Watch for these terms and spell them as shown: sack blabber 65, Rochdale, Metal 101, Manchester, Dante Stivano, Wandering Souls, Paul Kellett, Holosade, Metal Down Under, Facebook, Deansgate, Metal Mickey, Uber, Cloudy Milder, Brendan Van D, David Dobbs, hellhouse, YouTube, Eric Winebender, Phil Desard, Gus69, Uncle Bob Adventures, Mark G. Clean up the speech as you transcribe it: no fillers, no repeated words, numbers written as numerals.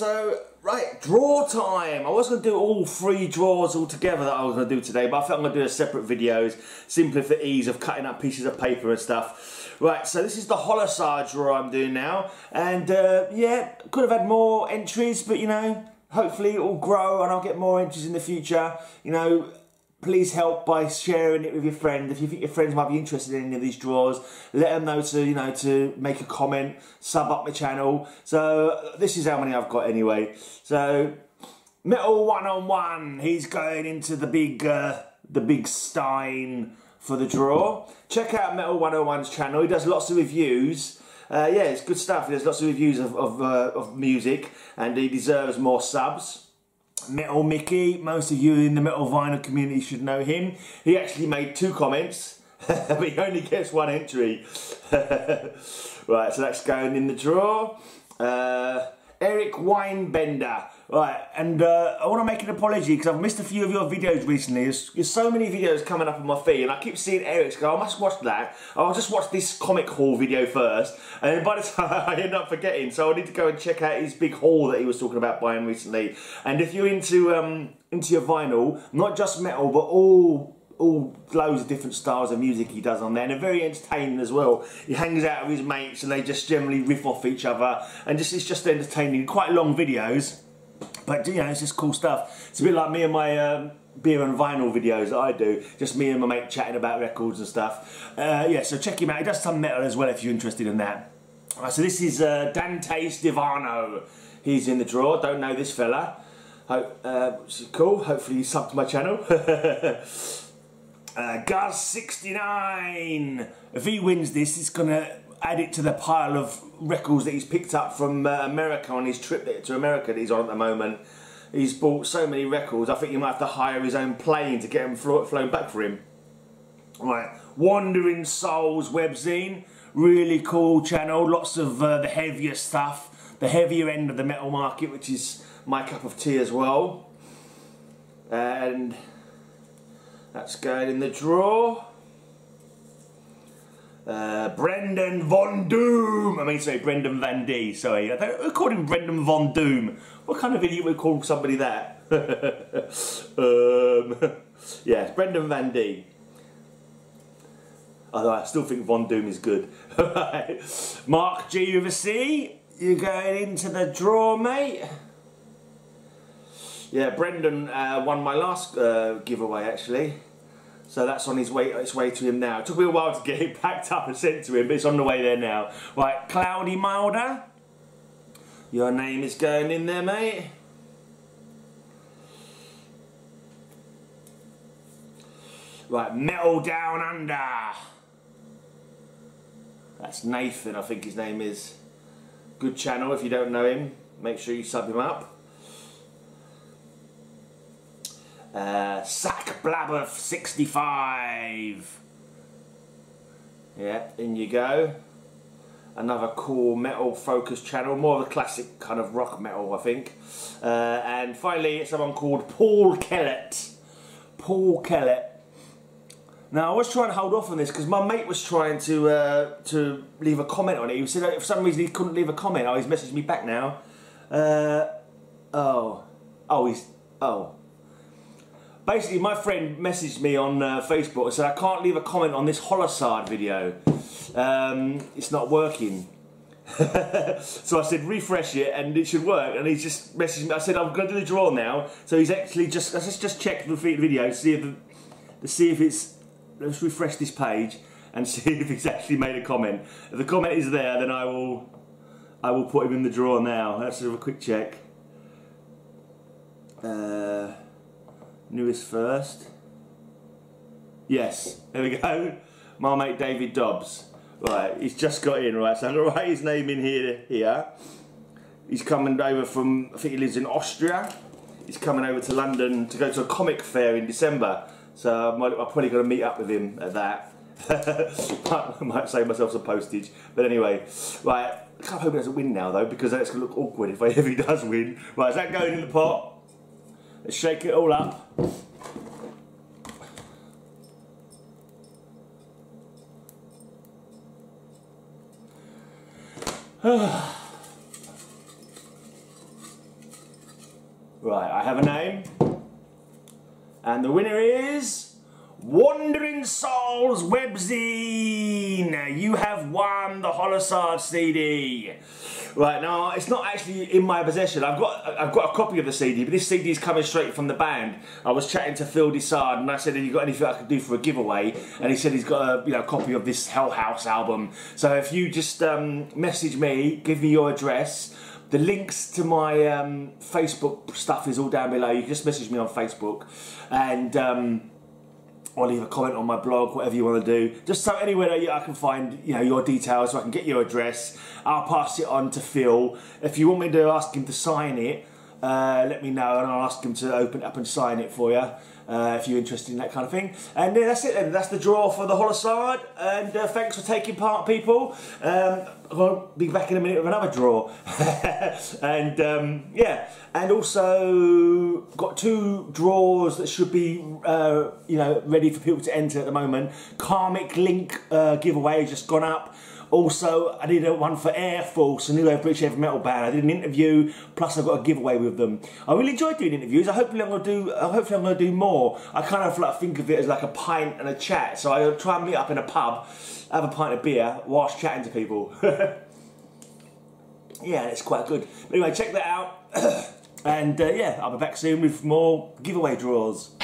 also, right, draw time. I was going to do all three draws all together that I was going to do today, but I think I'm going to do a separate videos simply for ease of cutting up pieces of paper and stuff. Right, so this is the Holosade draw I'm doing now, and yeah, could have had more entries, but you know, hopefully it will grow and I'll get more entries in the future. You know, please help by sharing it with your friend. If you think your friends might be interested in any of these draws, let them know to, you know, to make a comment, sub up my channel. So this is how many I've got anyway. So Metal 101, he's going into the big Stein for the draw. Check out Metal 101's channel. He does lots of reviews. Yeah, it's good stuff. There's lots of reviews of music, and he deserves more subs. Metal Mickey, most of you in the metal vinyl community should know him. He actually made 2 comments, but he only gets 1 entry. Right, so that's going in the draw. Eric Winebender. Right, and I want to make an apology because I've missed a few of your videos recently. There's so many videos coming up on my feed, and I keep seeing Eric's go, I must watch that. I'll just watch this comic haul video first, and then by the time I end up forgetting. So I need to go and check out his big haul that he was talking about buying recently. And if you're into your vinyl, not just metal, but all loads of different styles of music he does on there, and they're very entertaining as well. He hangs out with his mates and they just generally riff off each other, and just it's just entertaining. Quite long videos, but you know, it's just cool stuff. It's a bit like me and my beer and vinyl videos that I do, just me and my mate chatting about records and stuff. Yeah, so check him out. He does some metal as well if you're interested in that. Right, so this is Dante Stivano. He's in the draw. Don't know this fella. Which is cool. Hopefully you sub to my channel. Gus69, if he wins this, it's going to add it to the pile of records that he's picked up from America on his trip to America that he's on at the moment. He's bought so many records, I think you might have to hire his own plane to get them flown back for him. Right, Wandering Souls webzine, really cool channel, lots of the heavier stuff, the heavier end of the metal market, which is my cup of tea as well. And that's going in the draw. Brendan Von Doom. I mean, sorry, Brendan Van D. Sorry, I called him Brendan Von Doom. What kind of idiot would call somebody that? Yeah, Brendan Van D. Although I still think Von Doom is good. Right. Mark G with a C. You're going into the draw, mate. Yeah, Brendan won my last giveaway actually, so that's on his way. It's way to him now. It took me a while to get it packed up and sent to him, but it's on the way there now. Right, Cloudy Milder, your name is going in there, mate. Right, Metal Down Under. That's Nathan, I think his name is. Good channel. If you don't know him, make sure you sub him up. Sack blabber 65. Yeah, in you go. Another cool metal focused channel, more of a classic kind of rock metal, I think. And finally, someone called Paul Kellett. Paul Kellett. Now I was trying to hold off on this because my mate was trying to leave a comment on it. He said that if for some reason he couldn't leave a comment. Oh, he's messaged me back now. Basically, my friend messaged me on Facebook and said, I can't leave a comment on this Holosade video. It's not working. So I said, refresh it and it should work. And he just messaged me. I said, I'm going to do the draw now. So he's actually just, I said, just check the video, see if it's, let's refresh this page and see if it's actually made a comment. If the comment is there, then I will put him in the draw now. Let's have a quick check. Newest first. Yes, there we go. My mate David Dobbs. Right, he's just got in, right? So I'm going to write his name in here. He's coming over from, I think he lives in Austria. He's coming over to London to go to a comic fair in December. So I'm probably going to meet up with him at that. I might save myself some postage. But anyway, right, I can't hope he doesn't win now though, because that's going to look awkward if he does win. Right, is that going in the pot? Let's shake it all up. And the winner is Wandering Souls webzine. You have won the Holosade CD. Right now, it's not actually in my possession. I've got a copy of the CD, but this CD is coming straight from the band. I was chatting to Phil Desard, and I said, "Have you got anything I could do for a giveaway?" And he said he's got a copy of this Hell House album. So if you just message me, give me your address. The links to my Facebook stuff is all down below. You can just message me on Facebook, and or leave a comment on my blog, whatever you want to do. Just so anywhere that I can find your details, so I can get your address. I'll pass it on to Phil. If you want me to ask him to sign it, let me know, and I'll ask him to open it up and sign it for you. If you're interested in that kind of thing. And yeah, that's it then. That's the draw for the Holosade. And thanks for taking part, people. I'll be back in a minute with another draw. And yeah, and also got two draws that should be ready for people to enter at the moment. Karmic Link giveaway has just gone up. Also, I did one for Air Force, a new British heavy metal band. I did an interview, plus I've got a giveaway with them. I really enjoyed doing interviews. Hopefully I'm going to do more. I kind of think of it as like a pint and a chat. So I try and meet up in a pub, have a pint of beer, whilst chatting to people. Yeah, it's quite good. But anyway, check that out. And yeah, I'll be back soon with more giveaway draws.